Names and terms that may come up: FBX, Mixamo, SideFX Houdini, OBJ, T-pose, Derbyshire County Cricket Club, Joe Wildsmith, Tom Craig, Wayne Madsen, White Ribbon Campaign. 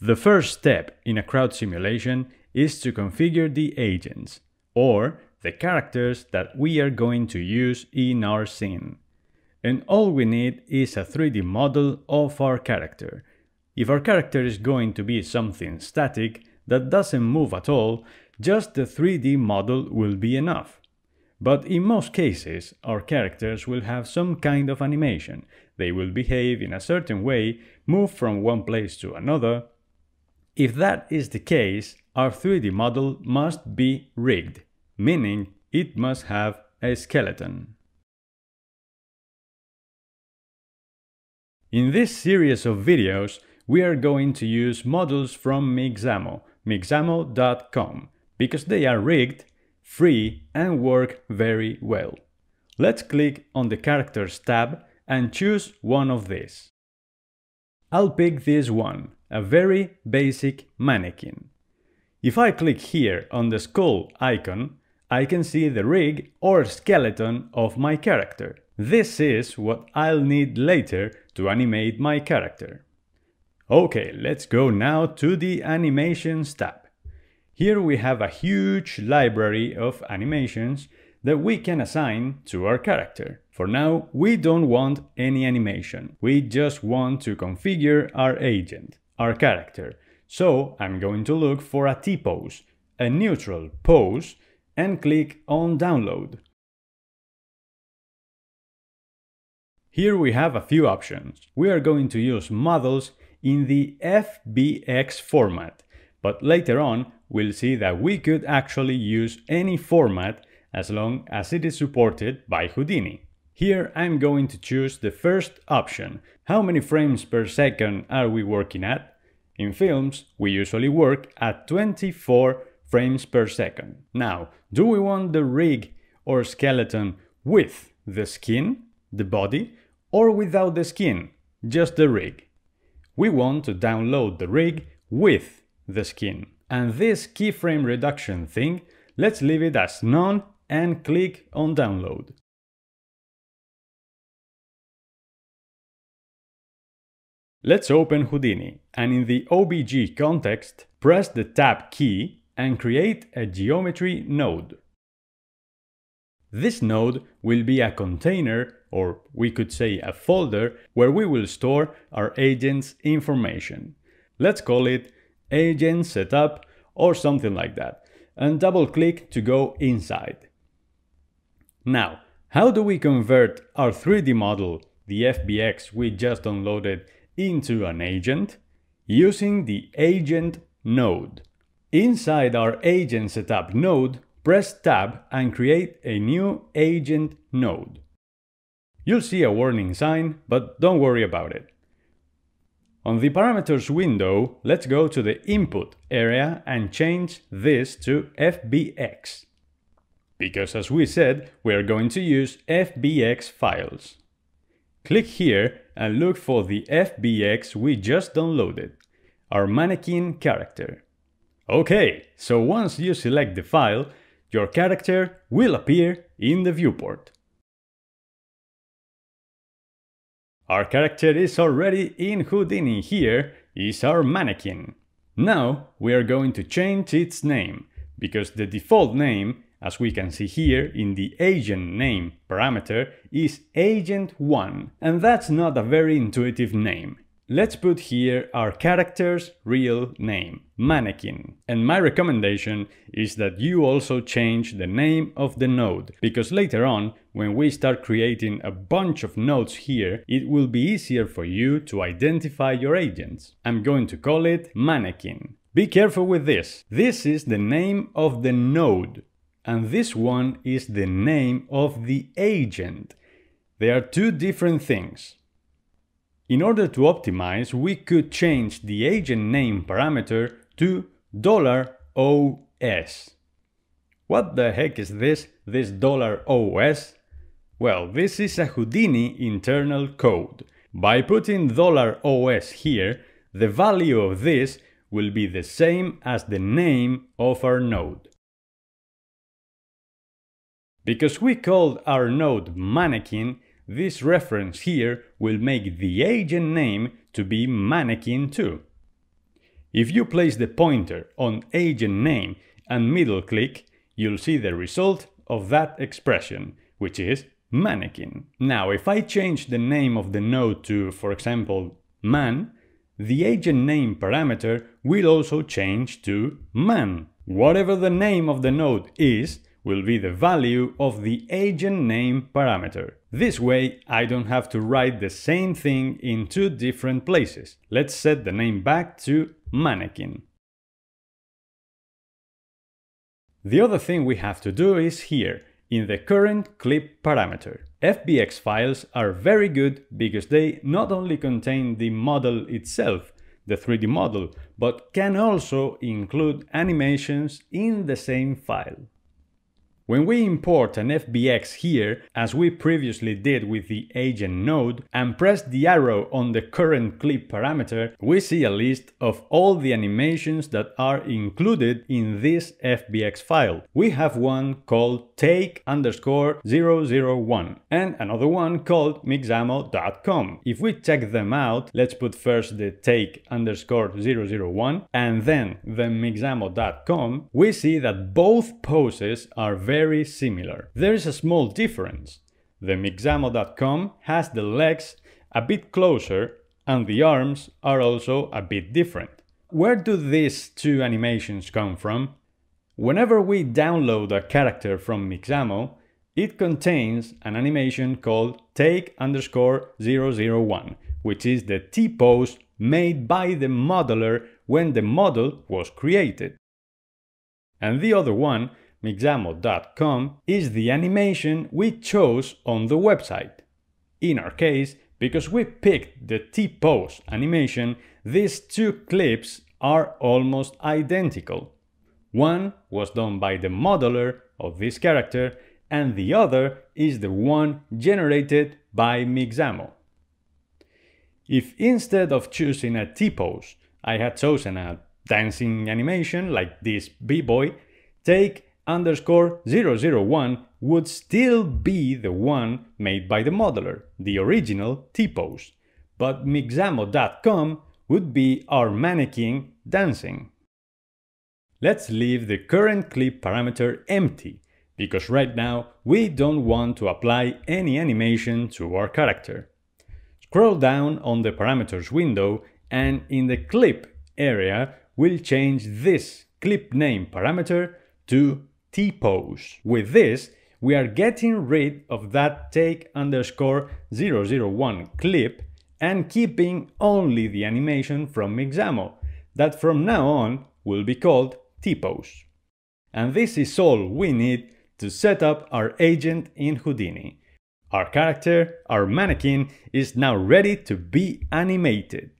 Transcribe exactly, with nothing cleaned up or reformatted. The first step in a crowd simulation is to configure the agents, or the characters that we are going to use in our scene. And all we need is a three D model of our character. If our character is going to be something static that doesn't move at all, just the three D model will be enough. But in most cases, our characters will have some kind of animation. They will behave in a certain way, move from one place to another. If that is the case, our three D model must be rigged, meaning it must have a skeleton. In this series of videos, we are going to use models from Mixamo, mixamo dot com, because they are rigged, free and work very well. Let's click on the Characters tab and choose one of these. I'll pick this one, a very basic mannequin. If I click here on the skull icon, I can see the rig or skeleton of my character. This is what I'll need later to animate my character. Okay, let's go now to the Animations tab. Here we have a huge library of animations that we can assign to our character. For now, we don't want any animation. We just want to configure our agent, our character. So I'm going to look for a T-pose, a neutral pose, and click on Download. Here we have a few options. We are going to use models in the F B X format, but later on we'll see that we could actually use any format as long as it is supported by Houdini. Here I'm going to choose the first option. How many frames per second are we working at? In films, we usually work at twenty-four frames per second. Now, do we want the rig or skeleton with the skin, the body, or without the skin, just the rig? We want to download the rig with the skin. And this keyframe reduction thing, let's leave it as none and click on Download. Let's open Houdini, and in the O B J context, press the Tab key and create a geometry node. This node will be a container, or we could say a folder, where we will store our agent's information. Let's call it Agent Setup or something like that, and double-click to go inside. Now, how do we convert our three D model, the F B X we just downloaded, into an agent? Using the Agent node. Inside our Agent Setup node, press Tab and create a new Agent node. You'll see a warning sign, but don't worry about it. On the Parameters window, let's go to the Input area and change this to F B X, because as we said, we are going to use F B X files. Click here and look for the F B X we just downloaded, our mannequin character. Okay, so once you select the file, your character will appear in the viewport. Our character is already in Houdini. Here is our mannequin. Now we are going to change its name, because the default name, as we can see here in the agent name parameter, is agent one, and that's not a very intuitive name. Let's put here our character's real name, mannequin. And my recommendation is that you also change the name of the node, because later on, when we start creating a bunch of nodes here, it will be easier for you to identify your agents. I'm going to call it mannequin. Be careful with this. This is the name of the node, and this one is the name of the agent. They are two different things. In order to optimize, we could change the agent name parameter to dollar O S. What the heck is this, this dollar O S? Well, this is a Houdini internal code. By putting dollar O S here, the value of this will be the same as the name of our node. Because we called our node mannequin, this reference here will make the agent name to be mannequin too. If you place the pointer on agent name and middle click, you'll see the result of that expression, which is mannequin. Now, if I change the name of the node to, for example, man, the agent name parameter will also change to man. Whatever the name of the node is, will be the value of the agent name parameter. This way, I don't have to write the same thing in two different places. Let's set the name back to mannequin. The other thing we have to do is here, in the current clip parameter. F B X files are very good because they not only contain the model itself, the three D model, but can also include animations in the same file. When we import an F B X here, as we previously did with the agent node, and press the arrow on the current clip parameter, we see a list of all the animations that are included in this F B X file. We have one called take underscore zero zero one and another one called mixamo dot com. If we check them out, let's put first the take underscore zero zero one and then the mixamo dot com, we see that both poses are very very similar. There is a small difference. The mixamo dot com has the legs a bit closer and the arms are also a bit different. Where do these two animations come from? Whenever we download a character from Mixamo, it contains an animation called take underscore zero zero one, which is the T-pose made by the modeler when the model was created. And the other one, mixamo dot com, is the animation we chose on the website. In our case, because we picked the T-pose animation, these two clips are almost identical. One was done by the modeler of this character and the other is the one generated by Mixamo. If instead of choosing a T-pose, I had chosen a dancing animation like this b-boy, take underscore zero zero one would still be the one made by the modeler, the original T-pose, but mixamo dot com would be our mannequin dancing. Let's leave the current clip parameter empty, because right now we don't want to apply any animation to our character. Scroll down on the parameters window and in the clip area we'll change this clip name parameter to T-pose. With this, we are getting rid of that take underscore zero zero one clip and keeping only the animation from Mixamo, that from now on will be called T-pose. And this is all we need to set up our agent in Houdini. Our character, our mannequin, is now ready to be animated.